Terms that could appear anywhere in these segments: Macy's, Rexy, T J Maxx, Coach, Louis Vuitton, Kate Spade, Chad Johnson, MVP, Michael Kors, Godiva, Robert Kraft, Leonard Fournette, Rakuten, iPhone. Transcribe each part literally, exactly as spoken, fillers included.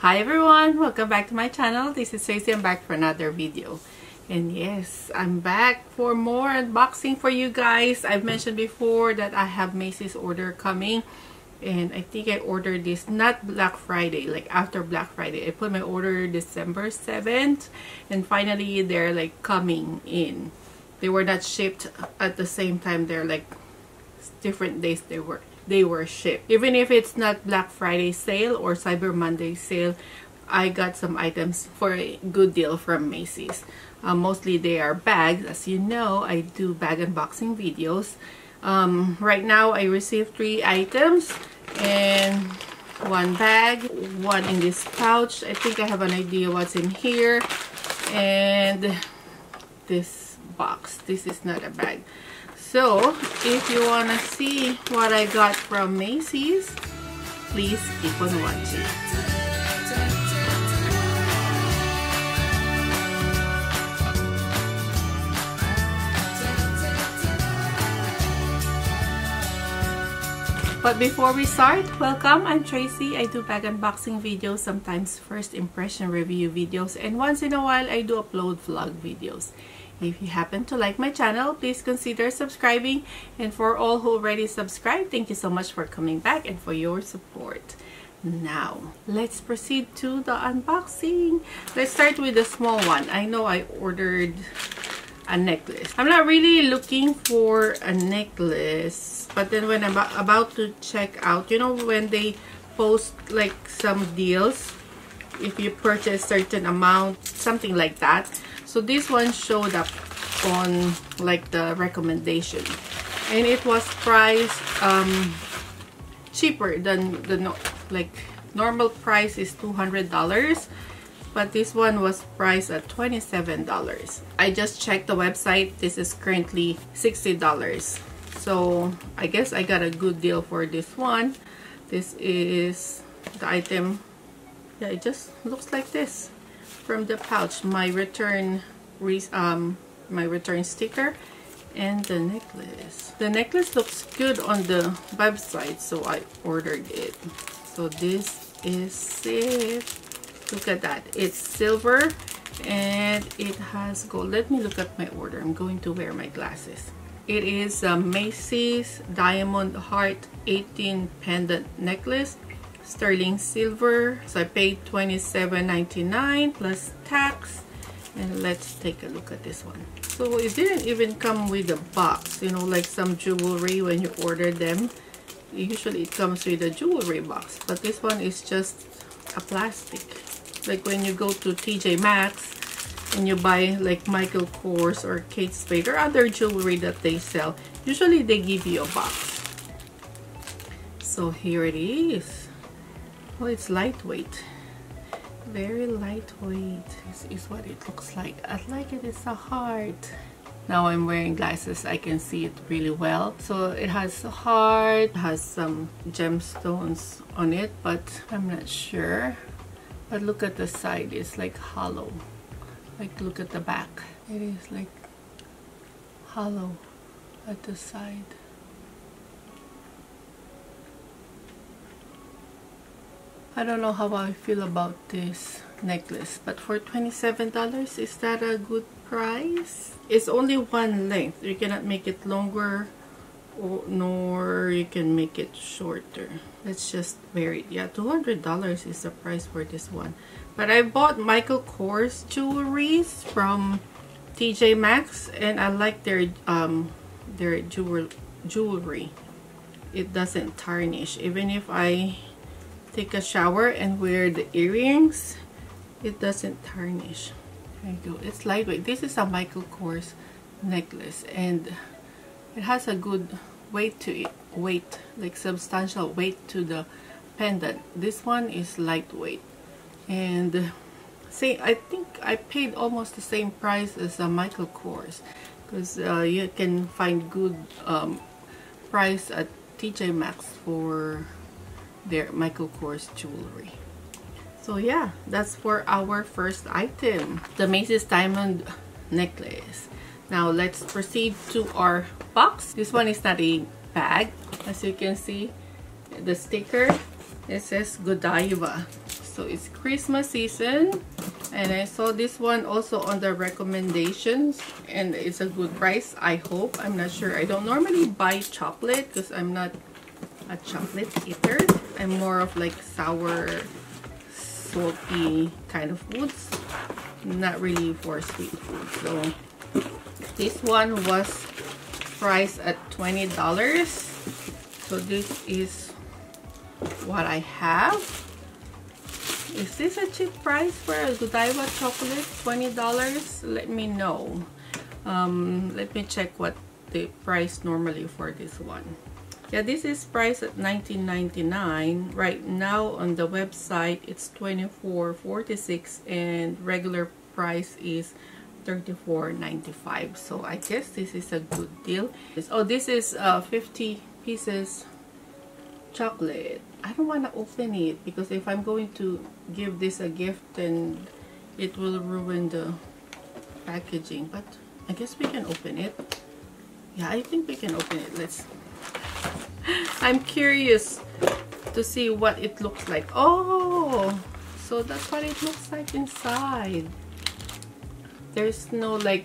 Hi everyone, welcome back to my channel. This is Tracy. I'm back for another video, and yes, I'm back for more unboxing for you guys. I've mentioned before that I have Macy's order coming, and I think I ordered this not Black Friday, like after Black Friday. I put my order December seventh, and finally they're like coming in. They were not shipped at the same time. They're like different days they were they were shipped. Even if it's not Black Friday sale or Cyber Monday sale, I got some items for a good deal from Macy's. Uh, mostly they are bags. As you know, I do bag unboxing videos. Um, right now I received three items and one bag, one in this pouch. I think I have an idea what's in here, and this box. This is not a bag. So, if you want to see what I got from Macy's, please keep on watching. But before we start, welcome! I'm Tracy. I do bag unboxing videos, sometimes first impression review videos, and once in a while I do upload vlog videos. If you happen to like my channel, please consider subscribing. And for all who already subscribed, thank you so much for coming back and for your support. Now, let's proceed to the unboxing. Let's start with the small one. I know I ordered a necklace. I'm not really looking for a necklace, but then when I'm about to check out, you know, when they post like some deals, if you purchase certain amount, something like that. So this one showed up on like the recommendation, and it was priced um, cheaper than the no like normal price is two hundred dollars, but this one was priced at twenty-seven dollars. I just checked the website. This is currently sixty dollars. So I guess I got a good deal for this one. This is the item. Yeah, it just looks like this. From the pouch, my return um my return sticker and the necklace. The necklace looks good on the website, so I ordered it. So this is it. Look at that. It's silver and it has gold. Let me look at my order. I'm going to wear my glasses. It is a Macy's Diamond Heart eighteen pendant necklace. Sterling silver. So I paid twenty-seven ninety-nine plus tax. And let's take a look at this one. So it didn't even come with a box, you know, like some jewelry when you order them. Usually it comes with a jewelry box, but this one is just a plastic. Like when you go to T J Maxx and you buy like Michael Kors or Kate Spade or other jewelry that they sell, usually they give you a box. So here it is. Oh, it's lightweight, very lightweight. This is what it looks like. I like it. It's a heart. Now I'm wearing glasses. I can see it really well. So it has a heart, has some gemstones on it, but I'm not sure. But look at the side. It's like hollow. Like look at the back. It is like hollow at the side. I don't know how I feel about this necklace, but for twenty-seven dollars, is that a good price? It's only one length. You cannot make it longer, or, nor you can make it shorter. Let's just wear it. Yeah, two hundred dollars is the price for this one. But I bought Michael Kors jewelries from T J Maxx, and I like their um their jewel jewelry. It doesn't tarnish, even if I take a shower and wear the earrings, it doesn't tarnish. There you go. It's lightweight. This is a Michael Kors necklace, and it has a good weight to it. Weight, like substantial weight to the pendant. This one is lightweight, and see, I think I paid almost the same price as a Michael Kors, because uh, you can find good um, price at T J Maxx for their Michael Kors jewelry. So yeah, that's for our first item, the Macy's Diamond necklace. Now let's proceed to our box. This one is not a bag. As you can see, the sticker, it says Godiva. So it's Christmas season, and I saw this one also on the recommendations, and it's a good price, I hope. I'm not sure. I don't normally buy chocolate because I'm not a chocolate eater. I'm more of like sour, salty kind of foods, not really for sweet food. So this one was priced at twenty dollars. So this is what I have. Is this a cheap price for a Godiva chocolate? twenty dollars? Let me know. Um, let me check what the price normally for this one. Yeah, this is priced at nineteen ninety-nine. Right now on the website it's twenty-four forty-six and regular price is thirty-four ninety-five. So I guess this is a good deal. Oh, this is uh, fifty pieces chocolate. I don't want to open it because if I'm going to give this a gift, then it will ruin the packaging. But I guess we can open it. Yeah, I think we can open it. Let's. I'm curious to see what it looks like. Oh, so that's what it looks like inside. There's no like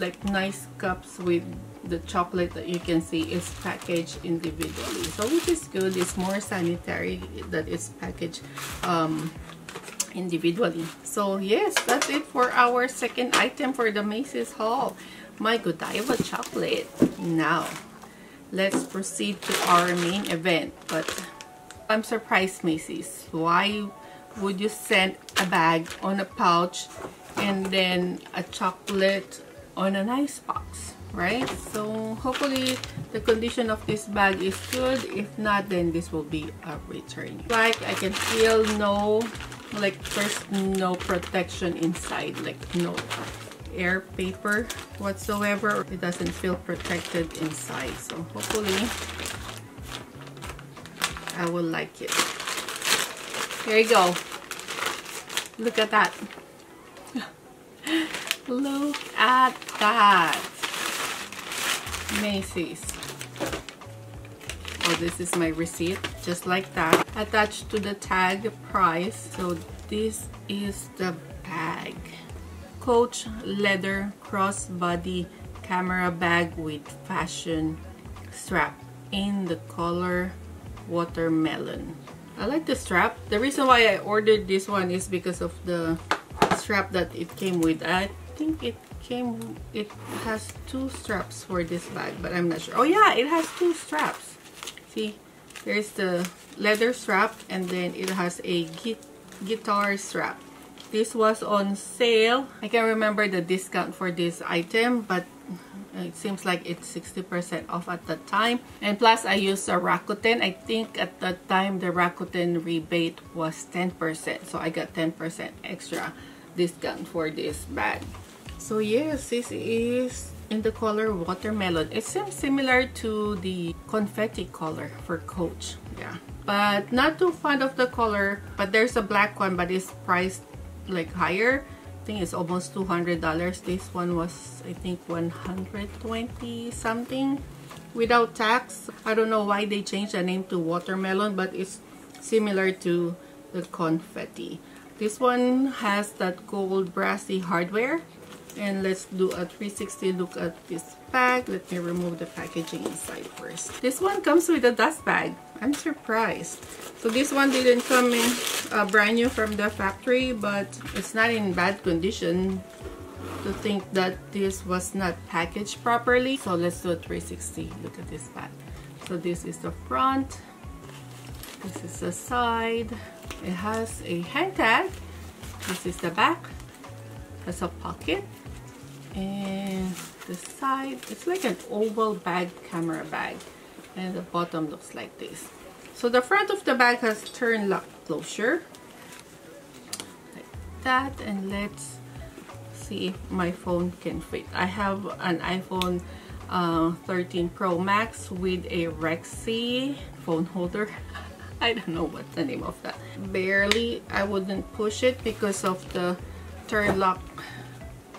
like nice cups with the chocolate that you can see is packaged individually, so which is good. It's more sanitary that it's packaged um, individually. So yes, that's it for our second item for the Macy's haul, my Godiva chocolate. Now let's proceed to our main event. But I'm surprised, Macy's. Why would you send a bag on a pouch and then a chocolate on an ice box, right? So hopefully the condition of this bag is good. If not, then this will be a return. Like I can feel no, like there's no protection inside, like no air paper whatsoever. It doesn't feel protected inside, so hopefully I will like it. Here you go, look at that. Look at that, Macy's. Oh, this is my receipt, just like that, attached to the tag, the price. So this is the bag, Coach leather crossbody camera bag with fashion strap in the color watermelon. I like the strap. The reason why I ordered this one is because of the strap that it came with. I think it came, it has two straps for this bag, but I'm not sure. Oh yeah, it has two straps. See, there's the leather strap and then it has a gui- guitar strap. This was on sale. I can't remember the discount for this item, but it seems like it's sixty percent off at the time. And plus I used a Rakuten. I think at that time the Rakuten rebate was ten percent. So I got ten percent extra discount for this bag. So yes, this is in the color watermelon. It seems similar to the confetti color for Coach. Yeah, but not too fond of the color. But there's a black one, but it's priced like higher. I think it's almost two hundred dollars. This one was I think one hundred twenty something without tax. I don't know why they changed the name to watermelon, but it's similar to the confetti. This one has that gold brassy hardware. And let's do a three sixty look at this bag. Let me remove the packaging inside first. This one comes with a dust bag. I'm surprised. So this one didn't come in uh, brand new from the factory, but it's not in bad condition to think that this was not packaged properly. So let's do a three sixty look at this bag. So this is the front. This is the side. It has a hand tag. This is the back. It has a pocket. And the side, it's like an oval bag, camera bag, and the bottom looks like this. So the front of the bag has turn lock closure like that. And let's see if my phone can fit. I have an iPhone uh, thirteen Pro Max with a Rexy phone holder. I don't know what the name of that. Barely, I wouldn't push it because of the turn lock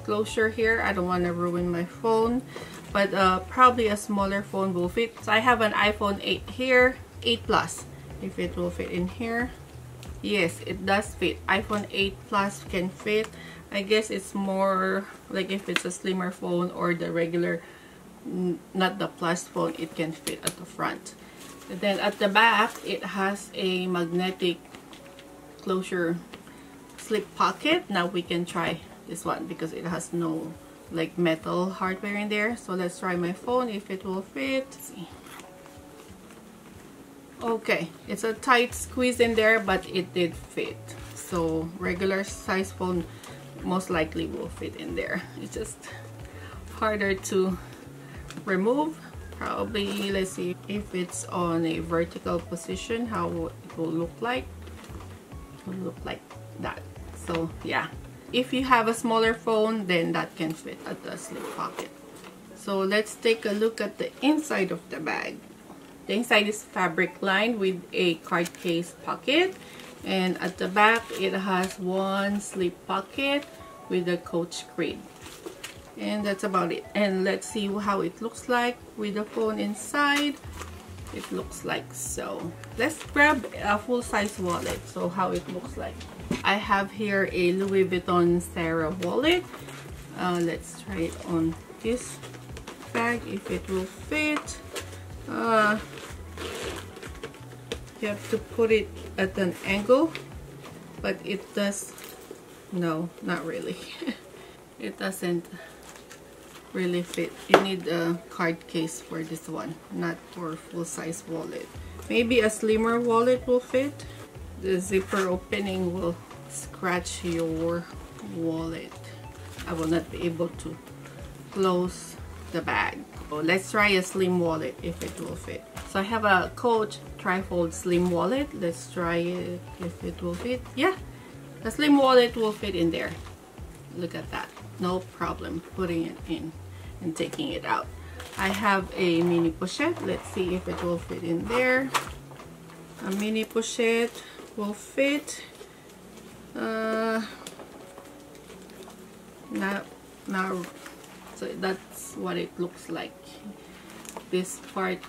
closure here. I don't want to ruin my phone, but uh, probably a smaller phone will fit. So I have an iPhone eight here, eight plus, if it will fit in here. yes, it does fit. iPhone eight plus can fit. I guess it's more like if it's a slimmer phone or the regular, not the plus phone, it can fit at the front. And then at the back, it has a magnetic closure slip pocket. Now we can try this one because it has no like metal hardware in there. So let's try my phone if it will fit. Let's see. Okay, it's a tight squeeze in there, but it did fit. So regular size phone most likely will fit in there. It's just harder to remove. Probably, let's see if it's on a vertical position, how it will look like. It will look like that. So yeah, if you have a smaller phone, then that can fit at the slip pocket. So let's take a look at the inside of the bag. The inside is fabric lined with a card case pocket, and at the back it has one slip pocket with a Coach screen. And that's about it. And let's see how it looks like with the phone inside. It looks like so. Let's grab a full-size wallet, so how it looks like. I have here a Louis Vuitton Sarah wallet. Uh, let's try it on this bag if it will fit. Uh, you have to put it at an angle, but it does, no, not really. It doesn't really fit. You need a card case for this one, not for full-size wallet. Maybe a slimmer wallet will fit. The zipper opening will scratch your wallet. I will not be able to close the bag. So let's try a slim wallet if it will fit. So I have a Coach trifold slim wallet. Let's try it if it will fit. Yeah, the slim wallet will fit in there. Look at that. No problem putting it in and taking it out. I have a mini pochette. Let's see if it will fit in there. A mini pochette will fit. Uh, not, not, so that's what it looks like. This part,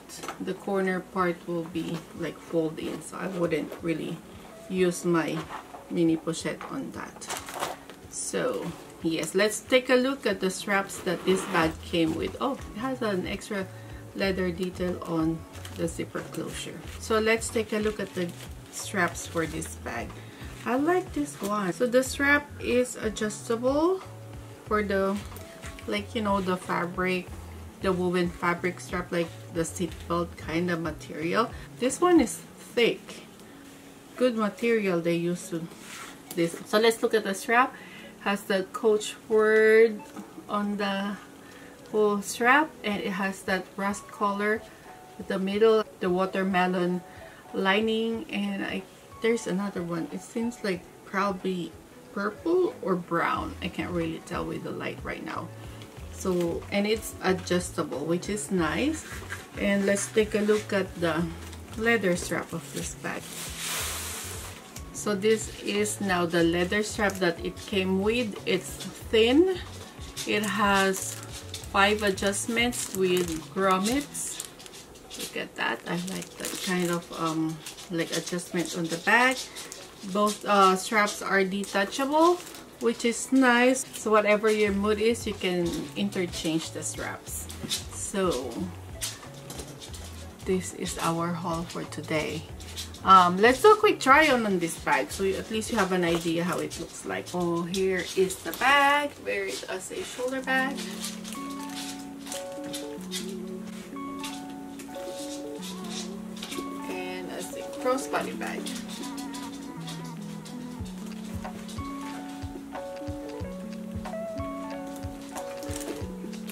the corner part, will be like fold in, so I wouldn't really use my mini pochette on that. So yes, let's take a look at the straps that this bag came with. Oh, it has an extra leather detail on the zipper closure. So let's take a look at the straps for this bag. I like this one. So the strap is adjustable for the, like, you know, the fabric, the woven fabric strap, like the seatbelt kind of material. This one is thick. Good material they use to this. So let's look at the strap. Has the Coach word on the whole strap, and it has that rust color at the middle, the watermelon lining, and I, there's another one. It seems like probably purple or brown. I can't really tell with the light right now. So, and it's adjustable, which is nice. And let's take a look at the leather strap of this bag. So this is now the leather strap that it came with. It's thin. It has five adjustments with grommets. Look at that. I like that kind of um, like adjustment on the back. Both uh, straps are detachable, which is nice. So whatever your mood is, you can interchange the straps. So this is our haul for today. Um, let's do a quick try on on this bag, so you, at least you have an idea how it looks like. Oh, here is the bag. Wear it as a shoulder bag. And as a crossbody bag.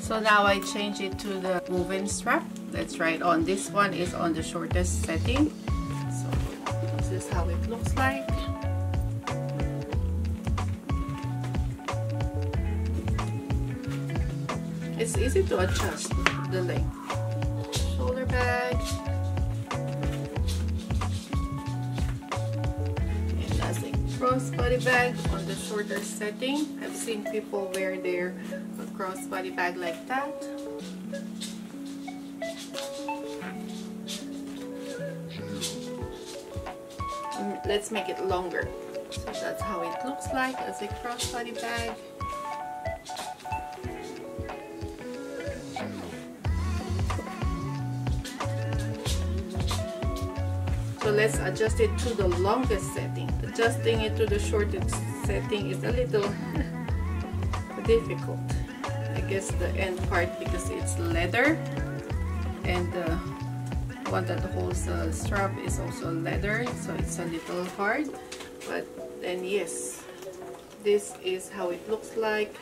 So now I change it to the woven strap. Let's try it on. This one is on the shortest setting. This is how it looks like. It's easy to adjust the length. Shoulder bag. And that's a crossbody bag on the shorter setting. I've seen people wear their crossbody bag like that. let's make it longer. So that's how it looks like as a crossbody bag. So let's adjust it to the longest setting. Adjusting it to the shortest setting is a little difficult. I guess the end part, because it's leather, and the one that holds the strap is also leather, so it's a little hard. But then yes, this is how it looks like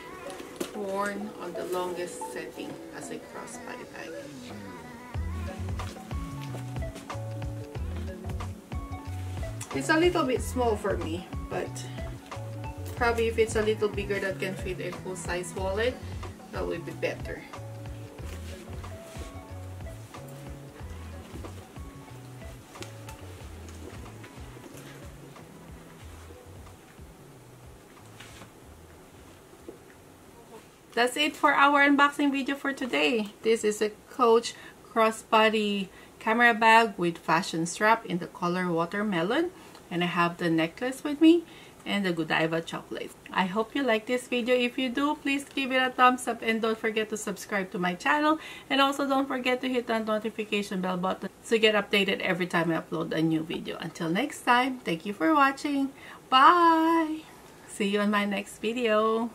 worn on the longest setting as a crossbody bag. It's a little bit small for me, but probably if it's a little bigger that can fit a full-size wallet, that would be better. That's it for our unboxing video for today. This is a Coach crossbody camera bag with fashion strap in the color watermelon, and I have the necklace with me and the Godiva chocolate. I hope you like this video. If you do, please give it a thumbs up and don't forget to subscribe to my channel, and also don't forget to hit that notification bell button to get updated every time I upload a new video. Until next time, thank you for watching. Bye! See you in my next video.